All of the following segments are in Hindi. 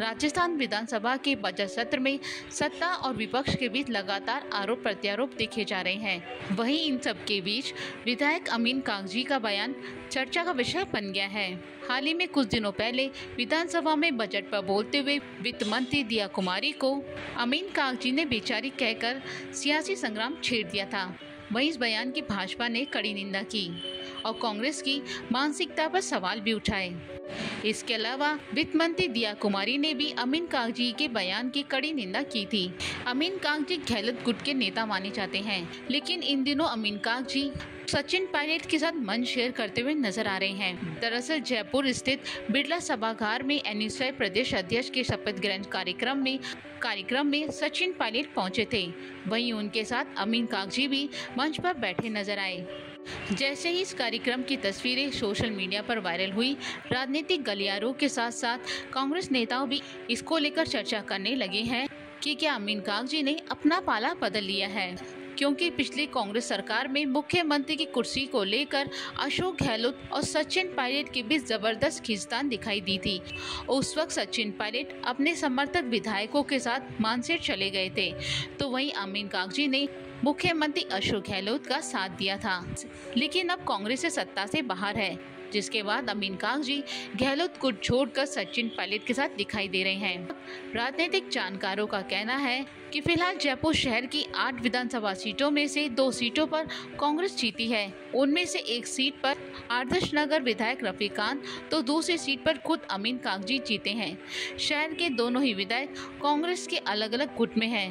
राजस्थान विधानसभा के बजट सत्र में सत्ता और विपक्ष के बीच लगातार आरोप प्रत्यारोप देखे जा रहे हैं। वहीं इन सब के बीच विधायक अमीन कागजी का बयान चर्चा का विषय बन गया है। हाल ही में कुछ दिनों पहले विधानसभा में बजट पर बोलते हुए वित्त मंत्री दिया कुमारी को अमीन कागजी ने बेचारी कहकर सियासी संग्राम छेड़ दिया था। वहीं इस बयान की भाजपा ने कड़ी निंदा की और कांग्रेस की मानसिकता पर सवाल भी उठाए। इसके अलावा वित्त मंत्री दिया कुमारी ने भी अमीन कागजी के बयान की कड़ी निंदा की थी। अमीन कागजी गहलोत गुट के नेता माने जाते हैं, लेकिन इन दिनों अमीन कागजी सचिन पायलट के साथ मंच शेयर करते हुए नजर आ रहे हैं। दरअसल जयपुर स्थित बिरला सभागार में एनएसयूआई प्रदेश अध्यक्ष के शपथ ग्रहण कार्यक्रम में सचिन पायलट पहुंचे थे। वहीं उनके साथ अमीन कागजी भी मंच पर बैठे नजर आए। जैसे ही इस कार्यक्रम की तस्वीरें सोशल मीडिया पर वायरल हुई, राजनीतिक गलियारों के साथ साथ कांग्रेस नेताओं भी इसको लेकर चर्चा करने लगे हैं कि क्या अमीन कागजी ने अपना पाला बदल लिया है, क्योंकि पिछली कांग्रेस सरकार में मुख्यमंत्री की कुर्सी को लेकर अशोक गहलोत और सचिन पायलट के बीच जबरदस्त खींचतान दिखाई दी थी। उस वक्त सचिन पायलट अपने समर्थक विधायकों के साथ मानसरोवर चले गए थे, तो वहीं अमीन कागजी ने मुख्यमंत्री अशोक गहलोत का साथ दिया था। लेकिन अब कांग्रेस से सत्ता से बाहर है, जिसके बाद अमीन कागजी गहलोत को छोड़कर सचिन पायलट के साथ दिखाई दे रहे हैं। राजनीतिक जानकारों का कहना है कि फिलहाल जयपुर शहर की 8 विधानसभा सीटों में से 2 सीटों पर कांग्रेस जीती है। उनमें से एक सीट पर आदर्श नगर विधायक रफीक खान तो दूसरी सीट पर खुद अमीन कागजी जीते हैं। शहर के दोनों ही विधायक कांग्रेस के अलग अलग गुट में है,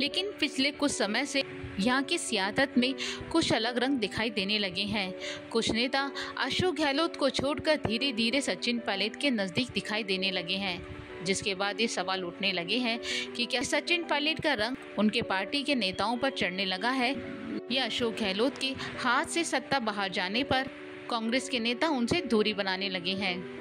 लेकिन पिछले कुछ समय से यहाँ की सियासत में कुछ अलग रंग दिखाई देने लगे हैं। कुछ नेता अशोक गहलोत को छोड़कर धीरे धीरे सचिन पायलट के नज़दीक दिखाई देने लगे हैं, जिसके बाद ये सवाल उठने लगे हैं कि क्या सचिन पायलट का रंग उनके पार्टी के नेताओं पर चढ़ने लगा है या अशोक गहलोत के हाथ से सत्ता बाहर जाने पर कांग्रेस के नेता उनसे दूरी बनाने लगे हैं।